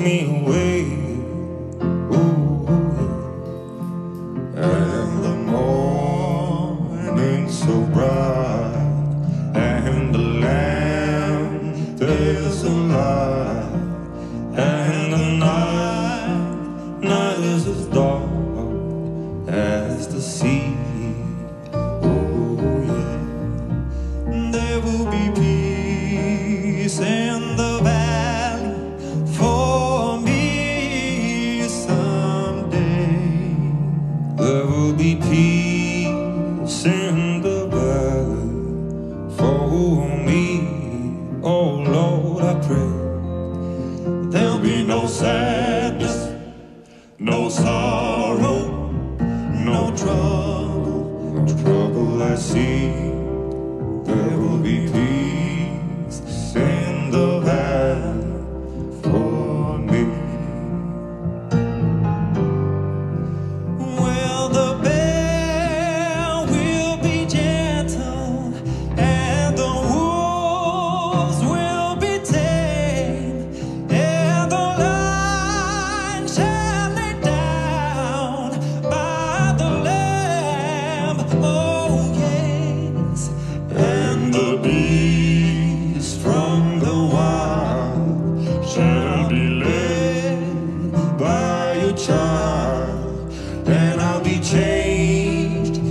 me away. Ooh, and the morning so bright, and the lamp is alive, and the night is as dark as the sea. Oh yeah, there will be peace in the valley for me someday. There will be peace in the valley for me. Oh Lord, I pray. There'll be no sadness, no sorrow, no trouble, no trouble I see. There will be peace in the valley for me. Well, the bear will be gentle, and the wolves will child, and I'll be changed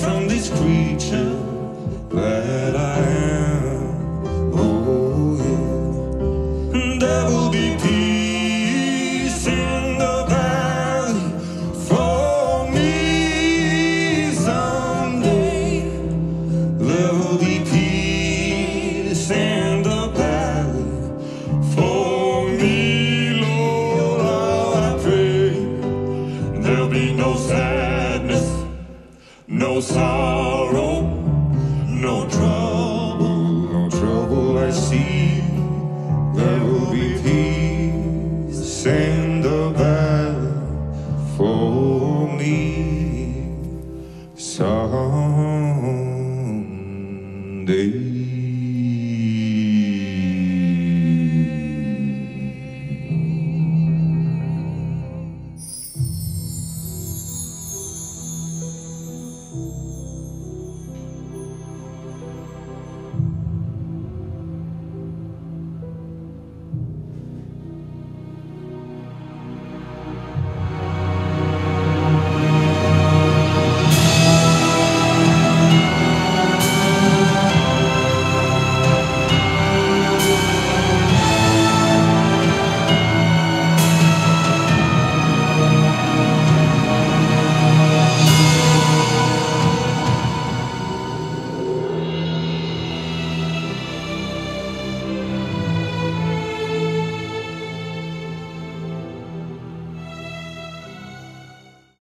from this creature that I am. Oh yeah, there will be peace in the valley for me someday. There will be peace in the valley for me. There'll be no sadness, no sorrow, no trouble, no trouble I see. There will be peace in the valley for me someday.